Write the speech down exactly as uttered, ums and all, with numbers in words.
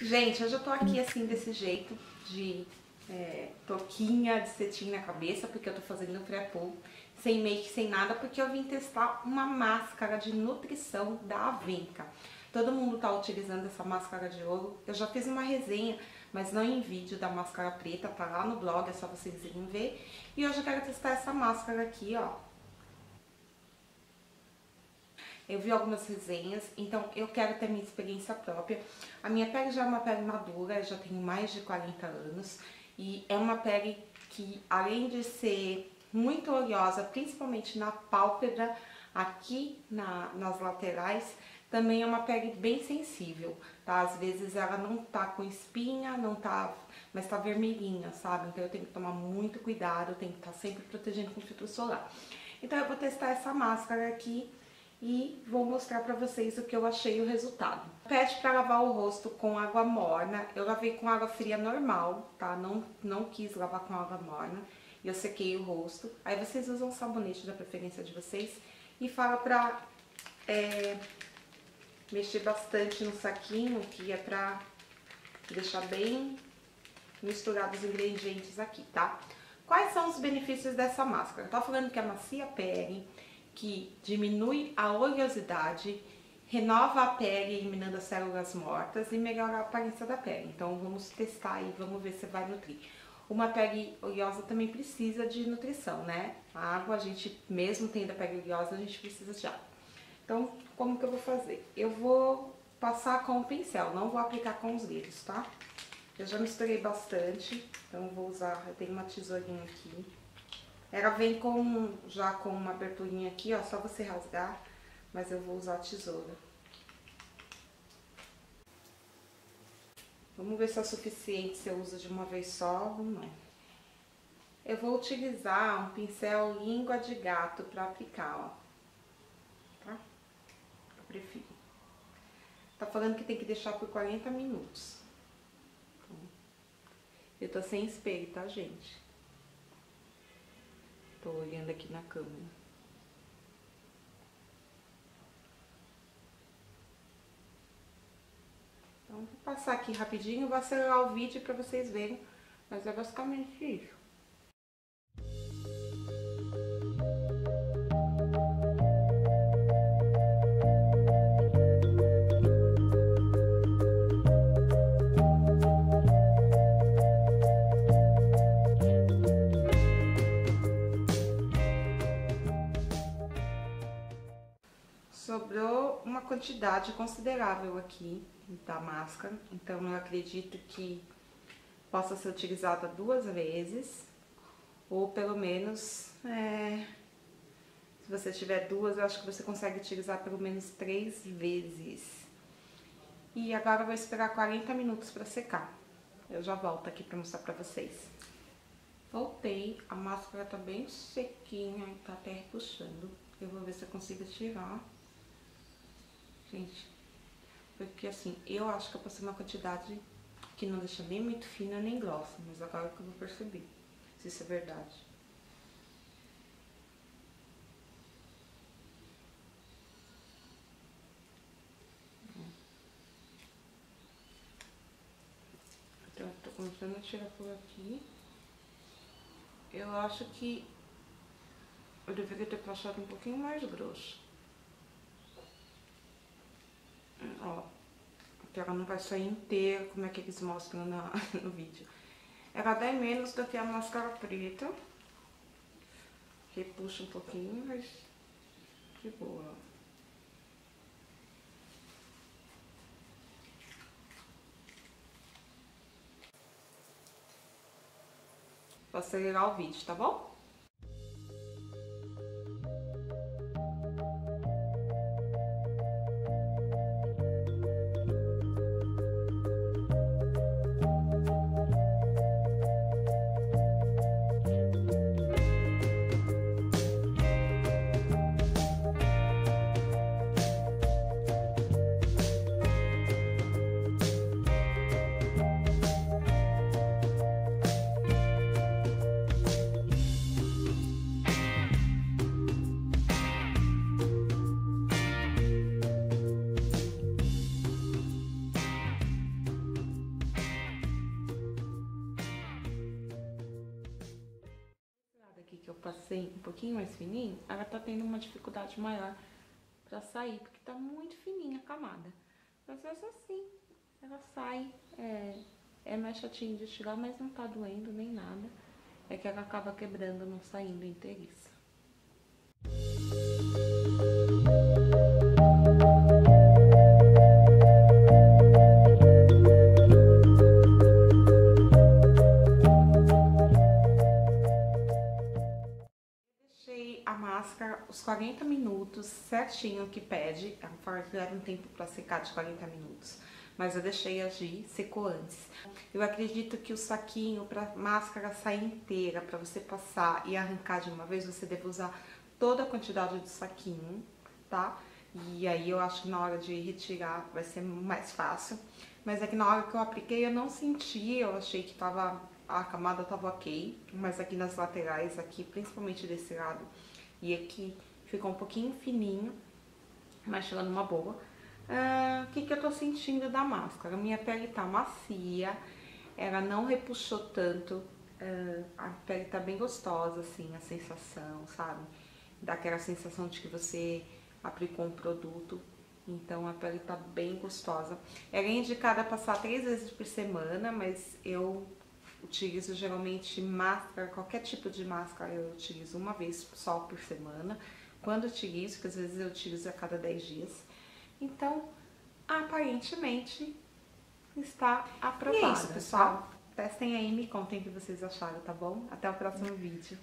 Gente, hoje eu tô aqui assim, desse jeito, de é, toquinha de cetim na cabeça, porque eu tô fazendo um pré-pull, sem make, sem nada, porque eu vim testar uma máscara de nutrição da Avenca. Todo mundo tá utilizando essa máscara de ouro. Eu já fiz uma resenha, mas não em vídeo, da máscara preta, tá lá no blog, é só vocês irem ver. E hoje eu quero testar essa máscara aqui, ó. Eu vi algumas resenhas, então eu quero ter minha experiência própria. A minha pele já é uma pele madura, eu já tenho mais de quarenta anos. E é uma pele que, além de ser muito oleosa, principalmente na pálpebra, aqui na, nas laterais, também é uma pele bem sensível, tá? Às vezes ela não tá com espinha, não tá, mas tá vermelhinha, sabe? Então eu tenho que tomar muito cuidado, eu tenho que estar tá sempre protegendo com filtro solar. Então eu vou testar essa máscara aqui e vou mostrar pra vocês o que eu achei e o resultado. Pede pra lavar o rosto com água morna. Eu lavei com água fria normal, tá? Não, não quis lavar com água morna. E eu sequei o rosto. Aí vocês usam sabonete da preferência de vocês. E fala pra é, mexer bastante no saquinho, que é pra deixar bem misturados os ingredientes aqui, tá? Quais são os benefícios dessa máscara? Eu tava falando que amacia a pele, que diminui a oleosidade, renova a pele eliminando as células mortas e melhora a aparência da pele. Então vamos testar e vamos ver se vai nutrir. Uma pele oleosa também precisa de nutrição, né? A água, a gente mesmo tendo a pele oleosa, a gente precisa de água. Então, como que eu vou fazer? Eu vou passar com o pincel, não vou aplicar com os dedos, tá? Eu já misturei bastante, então vou usar, eu tenho uma tesourinha aqui. Ela vem com, já com uma aberturinha aqui, ó, só você rasgar, mas eu vou usar a tesoura. Vamos ver se é o suficiente, se eu uso de uma vez só ou não. Eu vou utilizar um pincel língua de gato pra aplicar, ó. Tá? Eu prefiro. Tá falando que tem que deixar por quarenta minutos. Eu tô sem espelho, tá, gente? Tô olhando aqui na câmera. Então, vou passar aqui rapidinho, vou acelerar o vídeo pra vocês verem, mas é basicamente isso. Sobrou uma quantidade considerável aqui da máscara, então eu acredito que possa ser utilizada duas vezes, ou pelo menos, é, se você tiver duas, eu acho que você consegue utilizar pelo menos três vezes. E agora eu vou esperar quarenta minutos para secar. Eu já volto aqui para mostrar para vocês. Voltei, a máscara tá bem sequinha e tá até repuxando. Eu vou ver se eu consigo tirar. Gente, porque assim, eu acho que eu passei uma quantidade que não deixa nem muito fina nem grossa, mas agora que eu vou perceber se isso é verdade. Então, eu tô começando a tirar por aqui. Eu acho que eu deveria ter passado um pouquinho mais grosso. Ó, porque ela não vai sair inteira, como é que eles mostram na, no vídeo. Ela dá menos do que a máscara preta. Repuxa um pouquinho, mas de boa. Vou acelerar o vídeo, tá bom? passei um pouquinho mais fininho, ela tá tendo uma dificuldade maior pra sair, porque tá muito fininha a camada. Mas é assim, ela sai, é, é mais chatinho de tirar, mas não tá doendo nem nada. É que ela acaba quebrando, não saindo inteiriça. Os quarenta minutos certinho que pede, a forma que leva um tempo para secar de quarenta minutos, mas eu deixei agir, secou antes. Eu acredito que o saquinho para máscara sair inteira, para você passar e arrancar de uma vez, você deve usar toda a quantidade do saquinho, tá? E aí eu acho que na hora de retirar vai ser mais fácil, mas é que na hora que eu apliquei eu não senti, eu achei que tava, a camada tava ok, mas aqui nas laterais, aqui principalmente desse lado, e aqui ficou um pouquinho fininho, mas chegando uma boa. Ah, o que que eu tô sentindo da máscara? Minha pele tá macia, ela não repuxou tanto, ah, a pele tá bem gostosa, assim, a sensação, sabe? Dá aquela sensação de que você aplicou um produto, então a pele tá bem gostosa. Ela é indicada a passar três vezes por semana, mas eu utilizo geralmente máscara, qualquer tipo de máscara eu utilizo uma vez só por semana. Quando utilizo, porque às vezes eu utilizo a cada dez dias. Então, aparentemente, está aprovado. E é isso, pessoal. Tá? Testem aí e me contem o que vocês acharam, tá bom? Até o próximo vídeo.